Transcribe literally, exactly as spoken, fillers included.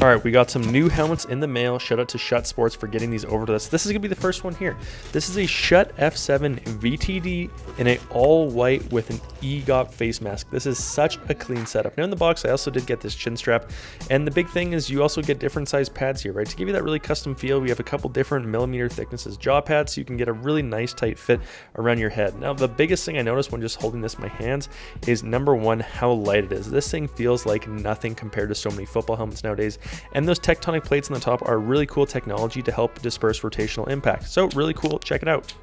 All right, we got some new helmets in the mail. Shout out to Schutt Sports for getting these over to us. This is gonna be the first one here. This is a Schutt F seven V T D in an all white with an E-Gop face mask. This is such a clean setup. Now in the box, I also did get this chin strap. And the big thing is you also get different size pads here, right? To give you that really custom feel, we have a couple different millimeter thicknesses jaw pads, so you can get a really nice tight fit around your head. Now, the biggest thing I noticed when just holding this in my hands is number one, how light it is. This thing feels like nothing compared to so many football helmets nowadays. And those tectonic plates on the top are really cool technology to help disperse rotational impact. So really cool, check it out.